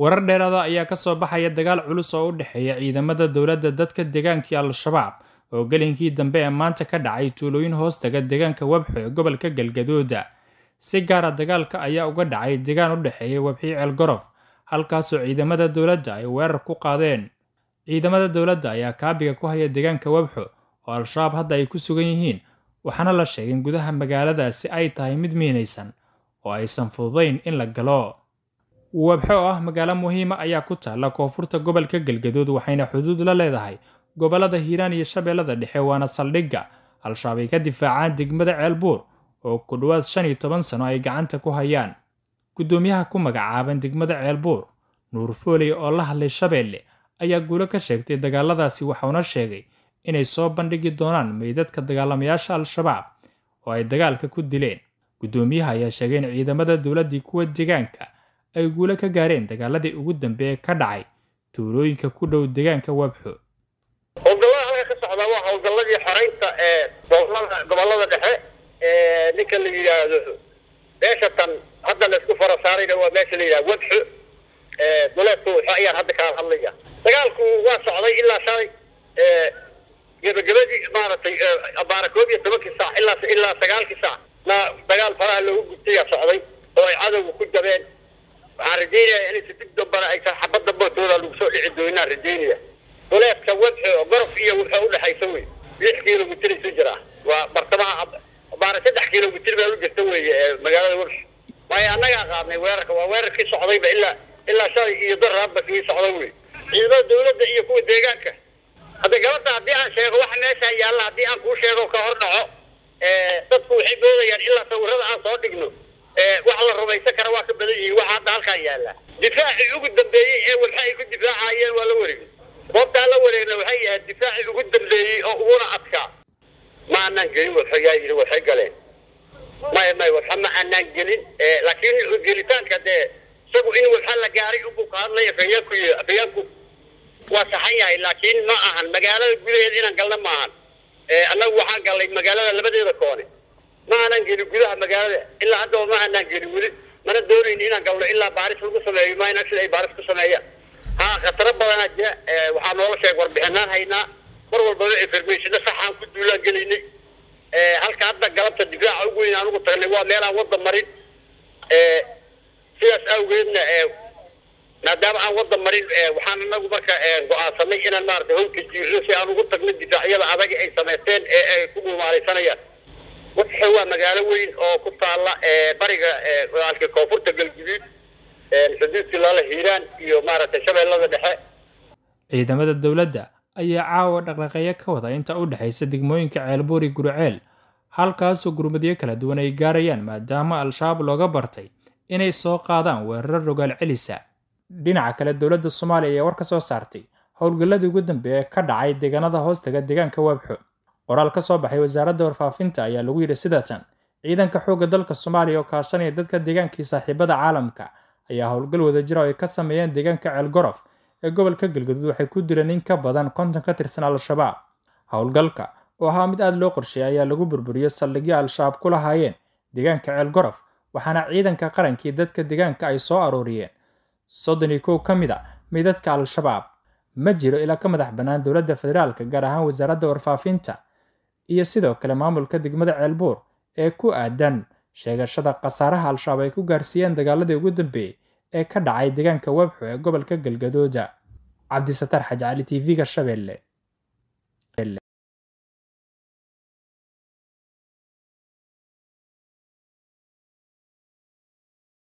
warar dheeraada ayaa ka soo baxaya dagaal culus oo u dhexeeya ciidamada dawladda dadka deegaankii Al Shabaab oo galinkii dambe ee maanta ka dhacay tuulooyin hoostaga deegaanka Wabxo gobolka Galgaduud. Si gaar ah dagaalka ayaa uga dhacay deegaan u dhexeeya Wabxiil Eel Gorof halkaas oo ciidamada dawladda ay weerar ku qaadeen. Ciidamada dawladda ayaa kaabiga ku haya deegaanka Wabxo oo Al Shabaab hadda ay ku sugan yihiin, waxaana la sheegay gudaha magaaladaasi ay tahay mid miinaysan oo aysan fududayn in la galo. Wabxo ah magaalo muhiim ah ayaa ku taala koonfurta gobolka Galgaduud, waxayna xuduud la leedahay gobolada Hiiraan iyo Shabeellada Dhexe, waana saldhigga Al Shabaab ay ka difaacaan degmada Ceel Buur oo ku dhawaad 15 sano ay gacanta ku hayaan. Gudoomiyaha ku magacaaban degmada Ceel Buur, Nuur Foole, oo la hadlay Shabeelle, ayaa guulo ka sheegtay dagaaladaasi, waxaana sheegay inay soo bandhigi doonaan meydadka dagaalamayaasha Al Shabaab oo ay dagaalka ku dileen. Gudoomiyaha ayaa sheegay in ciidamada dawladda kuwa deegaanka ay guulo ka gaareen dagaaladii ugu dambeeyay ka dhacay tuulooyinka ku dhow deegaanka Wabxo. Howlgallada ka socda waa howlgalladii xoreynta ee gobolada dhexe ee ninka la yiraahdo meesha tan hadda la isku fara saarayna waa meesha la yiraahdo Wabxo ee duleedku waxa ay hadda ka hadlayaan. Dagaalku waa socday ilaa shalay gabagabadii maaratay abaarakoobyo tobanki saac ilaa sagaalki saac dagaal faraha loogu gudtay socday oo ay cadawgu ku jabeen. عرجينا يعني ستبدأ برا إذا حبض بطولة لو سوق الدنيا رجينا ولا تكوّته وقرف فيه وحاول حيسوي يحكي له بتري سجرة وبرتبع بارك تحكي له بتري بيقول يسوي مجال الورش ما يعني قاعدني ويرك في صعوبة إلا شيء يضر ربك في صعوبة إذا الدولة يكون دقيقة هذا جوّت عبيها شيء واحد شيء يلا عبيها كل شيء وكهرناه تدخل حبوب يعني إلا ثورة عن صادقنا وعلى الرئيس كان واقف بديه وعاد على الخيال دفاع يقود بديه والحي يقود دفاع عيان ولا ورين وقت على ورين والحي الدفاع يقود بديه ورا أبكى ما ننجلين والحياة والحي قلين ما يوصلنا عن ننجلين لكن الجليتان كده سبوا إنه الحلا جاري وبكار لا يفيقوا وصحيح لكن ما عن مجالا بيجي نقلنا معه أنا واحد قال مجالا اللي بدي ذكرني ما أنا نجري كذا مجال إلا عدوا ما أنا نجري ولد ما ندور إني نقول إلا باريس وقصلي ما ينسل أي باريس قصلي ها تربنا جاء وحنوش يقول بأننا هنا مرور بضيع فرميش نصح عن كل ولا جليني هل كعبد قلبت الدفاع أقول إن أنا قلت هو ميلا وضد مريض سياس أوجين نداب عن وضد مريض وحنا نقول بك قاصلي إن النار هم كجيوس أنا قلت من الدفاع يلا أبغى أي سنتين كم ماري سنة وحوى مجال وين أو كطالة برجع على كوفرت الجديد الحديث الله هيران يوم مرة شبه الله ده. إذا مدى الدولة أي عاود رقية كوضع أنت أود حيث دقموين كعلبوري قرعيل هالكاس وقروب ديك لدون إيجاريان ما دام الشعب لو قبرتي إني سوق قادم ورر رجال عليسة دينعك للدولة الصومالية وركسو سارتي هالجلد يقدم بكدعي دجان هذا هوست دجان كوابحو. qoraal ka soo baxay wasaaradda warfaafinta ayaa lagu yiri sidatan ciidanka xoogga dalka Soomaaliya oo kaashanaya dadka deegaanka saaxiibada caalamka ayaa howlgal wada jira oo ay ka sameeyeen deegaanka Ceel Gorof ee gobolka Galgaduud. waxay ku dileen in ka badan 50 ka tirsan Al Shabaab. howlgalka oo ahaa mid aad loo qorsheeyay ayaa lagu burburiyay saldhigyada Al Shabaab ku lahaayeen deegaanka Ceel Gorof, waxaana ciidanka qaranka dadka deegaanka ay soo arooriyeen 31 ka mid ah midadka Al Shabaab. ma jiro ila ka madax banaan dawladda federaalka, gaar ahaan wasaaradda warfaafinta iyo sidoo kale maamulka degmada Ceel Buur ee ku aadan sheegashada qasaaraha Al Shabaab ay ku gaarsiiyeen dagaaladii ugu dambeeyay ee ka dhacay deegaanka Wabxo ee gobolka Galgaduud. Cabdi Satar Xajaali TV-ga Shabeelle.